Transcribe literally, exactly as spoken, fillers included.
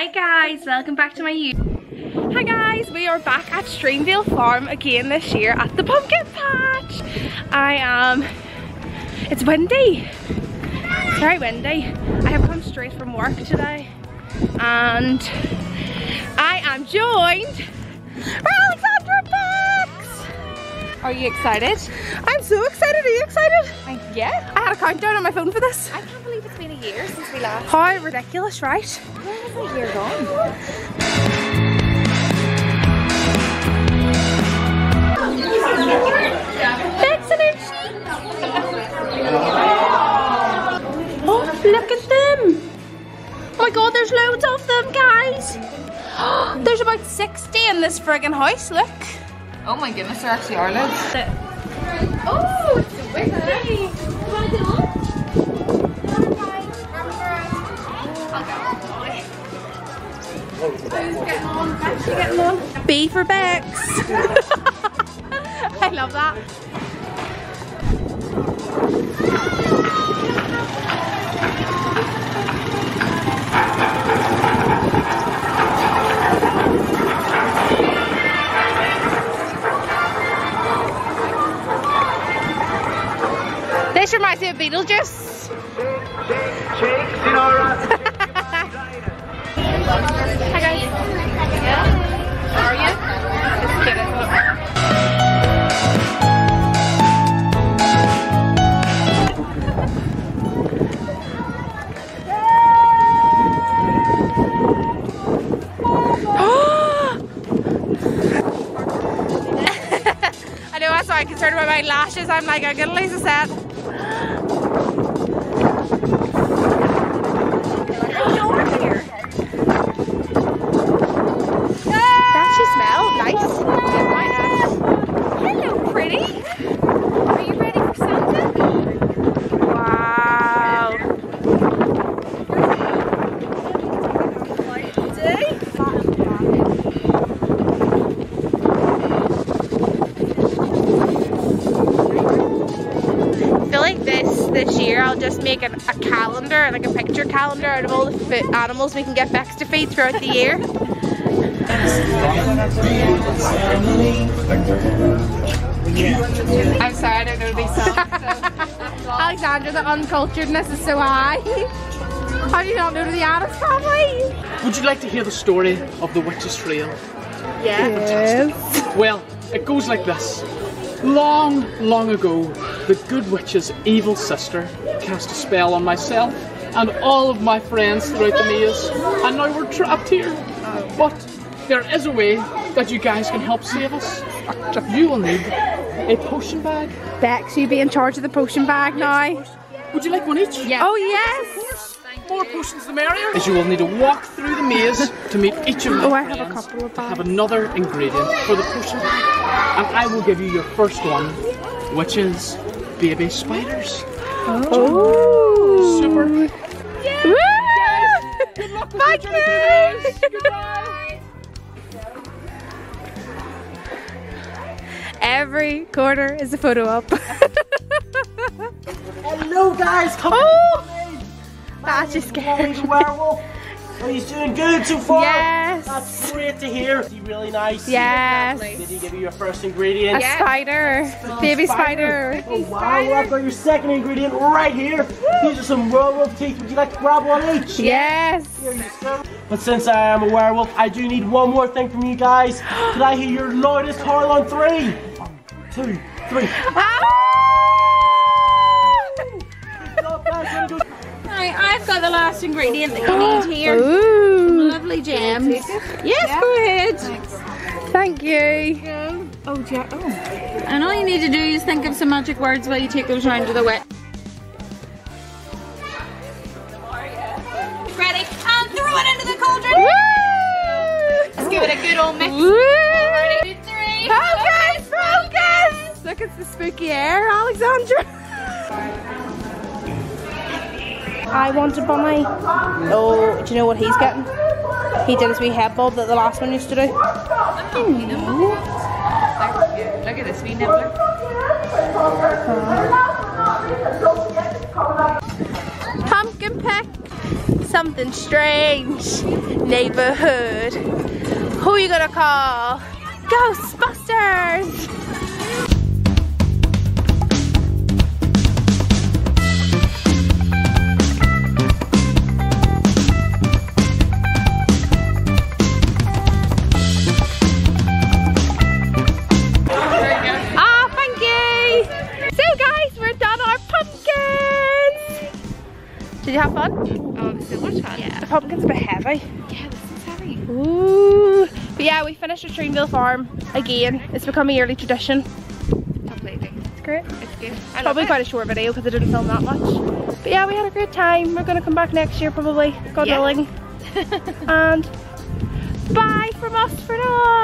Hi guys, welcome back to my YouTube. Hi guys, we are back at Streamvale Farm again this year at the Pumpkin Patch. I am, um, it's windy, it's very windy. I have come straight from work today and I am joined by Alexandra and Bex. Are you excited? I'm so excited, are you excited? I, yeah. I had a countdown on my phone for this. I can't believe it's been a year since we last. How ridiculous, right? Where's the year gone? Oh, look at them! Oh my god, there's loads of them, guys! There's about sixty in this friggin' house, look! Oh my goodness, there actually are loads. Oh, it's a wizard! B for Bex. I love that. This reminds me of Beetlejuice. Shake, shake, shake, Sonora. Hi guys. Yeah. How are you? It's good. I know, that's why I'm concerned about my lashes. I'm like, I'm gonna lose a set. Make a, a calendar, like a picture calendar out of all the food animals we can get Bex to feed throughout the year. I'm sorry, I don't know these songs. So Alexandra, the unculturedness is so high. How do you not know the Addams family? Would you like to hear the story of the Witch's Trail? Yes. Fantastic. Well, it goes like this. Long, long ago, the good witch's evil sister cast a spell on myself and all of my friends throughout the maze, and now we're trapped here. But there is a way that you guys can help save us. You will need a potion bag. Bex, you be in charge of the potion bag now. Would you like one each? Yeah. Oh yes! More potions the merrier. As you will need to walk through the maze to meet each of oh, my I friends. Have a couple of bags. Have another ingredient for the potion bag, and I will give you your first one, which is baby spiders. Oh, super. Yeah. Woo! Guys, good luck with Bye, guys. Goodbye. Every corner is a photo up. Hello guys, come oh, on. That's just scary. Werewolf. Oh, he's doing good so far. Yes. That's great to hear. Is he really nice? Yes. Did he give you your first ingredient? A yes. spider. Oh, baby spider. spider. Oh wow, spider. I've got your second ingredient right here. Woo. These are some werewolf teeth. Would you like to grab one each? Yes. Here you go. But since I am a werewolf, I do need one more thing from you guys. Can I hear your loudest howl on three? One, two, three. Ah! I've got the last ingredient that you need here. Ooh. Lovely gems. Yes, yeah. Go ahead. Thanks. Thank you. Go. Oh, yeah. Oh. And all you need to do is think of some magic words while you take those round to the wet. Ready? And throw it into the cauldron. Woo! Let's give it a good old mix. Woo! Ready? Two, three. Focus, focus. Look, it's the spooky air, Alexandra. I want a bunny. Oh, do you know what he's getting? He did his wee head bob that the last one used to do. Look at this wee nibbler. Pumpkin peck. Something strange. neighborhood. Who are you gonna call? Ghostbusters! Did you have fun? Oh, it was so much fun. Yeah. The pumpkin's a bit heavy. Yeah, this is heavy. Ooh. But yeah, we finished at Streamvale Farm again. It's become a yearly tradition. Completely. It's great. It's good. I probably quite a short video because I didn't film that much. But yeah, we had a great time. We're going to come back next year probably. God willing. Yeah. And bye from us for now.